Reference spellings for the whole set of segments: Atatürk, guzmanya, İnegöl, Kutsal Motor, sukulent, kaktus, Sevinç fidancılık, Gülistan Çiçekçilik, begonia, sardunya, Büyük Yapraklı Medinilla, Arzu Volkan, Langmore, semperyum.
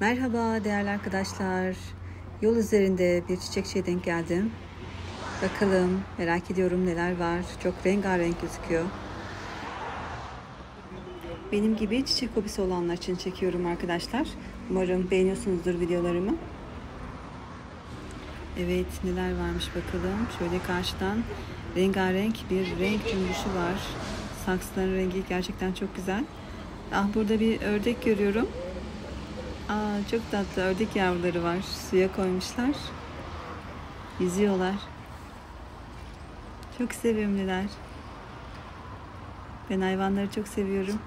Merhaba değerli arkadaşlar. Yol üzerinde bir çiçekçiye denk geldim. Bakalım, merak ediyorum neler var. Çok rengarenk gözüküyor. Benim gibi çiçek hobisi olanlar için çekiyorum arkadaşlar. Umarım beğeniyorsunuzdur videolarımı. Evet, neler varmış bakalım. Şöyle karşıdan rengarenk bir renk cümbüşü var. Saksıların rengi gerçekten çok güzel. Ah, burada bir ördek görüyorum. Aa, çok tatlı ördek yavruları var. Suya koymuşlar. Yüzüyorlar. Çok sevimliler. Ben hayvanları çok seviyorum.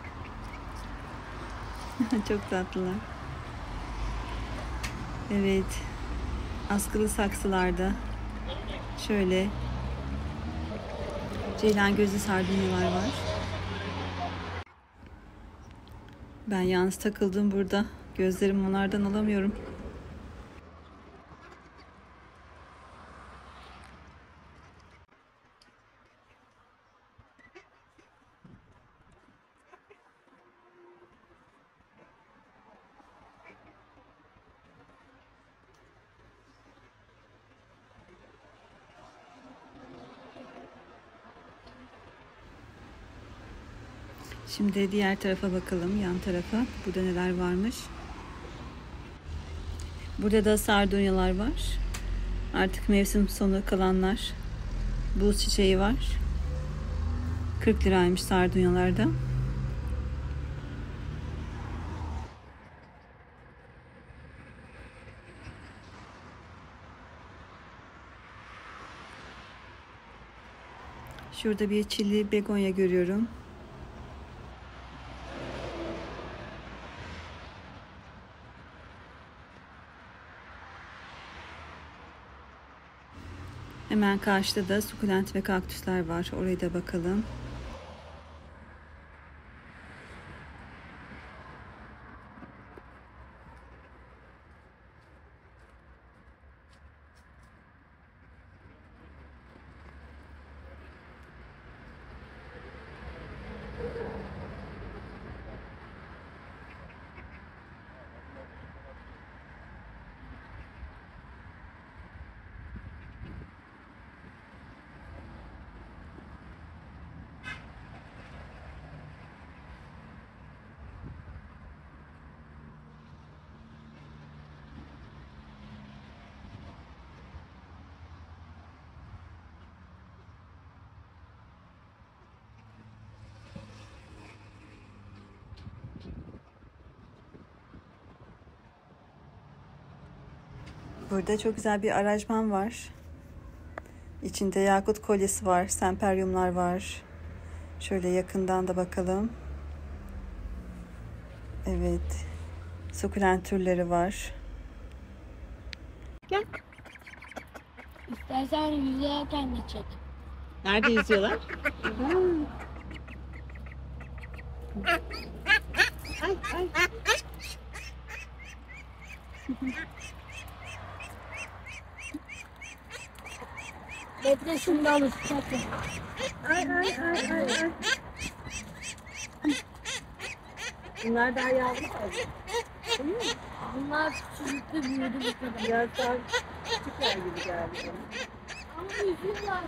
Çok tatlılar. Evet. Askılı saksılarda. Şöyle. Ceylan gözlü sardunyalar var. Ben yalnız takıldım burada. Gözlerimi onlardan alamıyorum. Şimdi diğer tarafa bakalım, yan tarafa. Burada neler varmış? Burada da sardunyalar var. Artık mevsim sonu kalanlar. Buz çiçeği var. 40 liraymış sardunyalarda. Şurada bir çilli begonya görüyorum. Hemen karşıda da sukulent ve kaktüsler var. Oraya da bakalım. Burada çok güzel bir aranjman var. İçinde yakut kolyesi var, semperyumlar var. Şöyle yakından da bakalım. Evet, sukulent türleri var. Gel. İstersen yüzerken de çek. Nerede yüzüyorlar? Ay ay. Bekle şimdi alır. Ay. Bunlar daha yavru kaldı. Bunlar çocukta büyüdü bu kadar. Ya sen küçükler gibi geldi. Ama üzüldüler.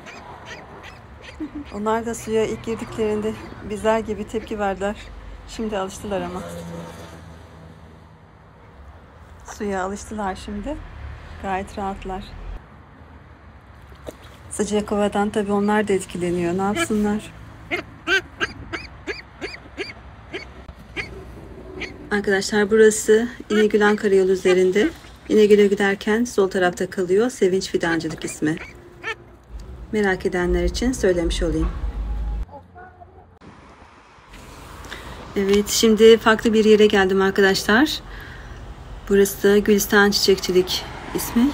Onlar da suya ilk girdiklerinde bizler gibi tepki verdiler. Şimdi alıştılar ama. Suya alıştılar şimdi. Gayet rahatlar. Sıcak havadan tabii onlar da etkileniyor. Ne yapsınlar? Arkadaşlar, burası İnegöl Ankarayolu üzerinde. İnegöl'e giderken sol tarafta kalıyor. Sevinç Fidancılık ismi. Merak edenler için söylemiş olayım. Evet, şimdi farklı bir yere geldim arkadaşlar. Burası Gülistan Çiçekçilik ismi.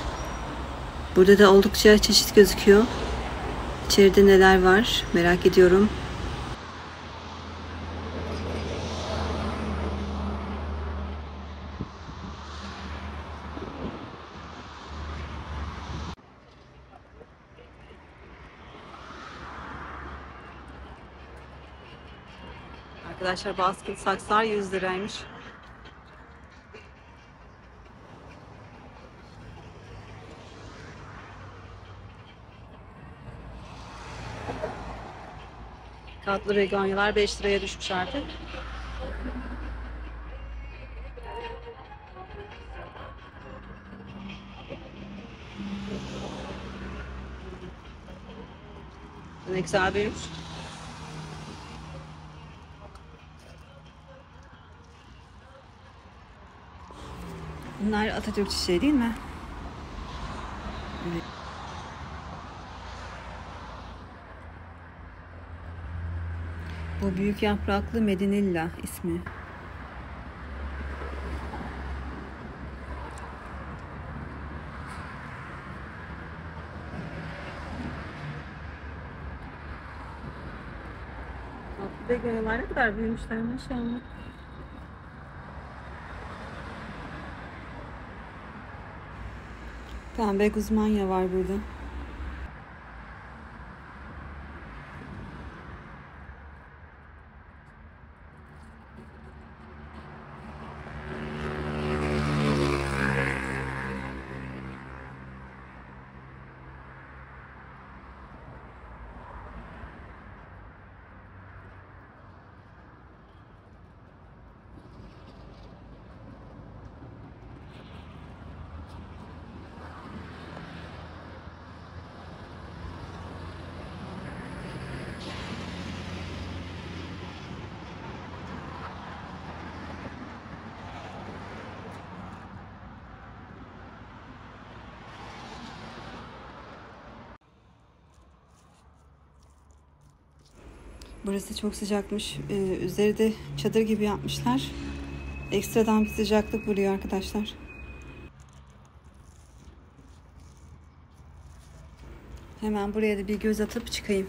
Burada da oldukça çeşit gözüküyor. İçeride neler var merak ediyorum. Arkadaşlar, baskılı saksılar 100 liraymış. Katlı begonyalar 5 liraya düşmüş artık. Ne güzel büyümüş. Bunlar Atatürk çiçeği değil mi? Evet. Bu Büyük Yapraklı Medinilla ismi. Begonyalar ne kadar büyümüşler maşallah. Pembe guzmanya var burada. Burası çok sıcakmış. Üzeri de çadır gibi yapmışlar. Ekstradan bir sıcaklık vuruyor arkadaşlar. Hemen buraya da bir göz atıp çıkayım.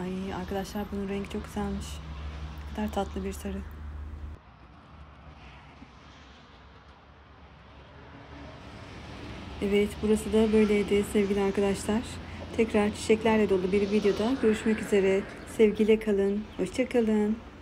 Ay arkadaşlar, bunun rengi çok güzelmiş. Ne kadar tatlı bir sarı. Evet, burası da böyleydi sevgili arkadaşlar. Tekrar çiçeklerle dolu bir videoda görüşmek üzere. Sevgiyle kalın. Hoşça kalın.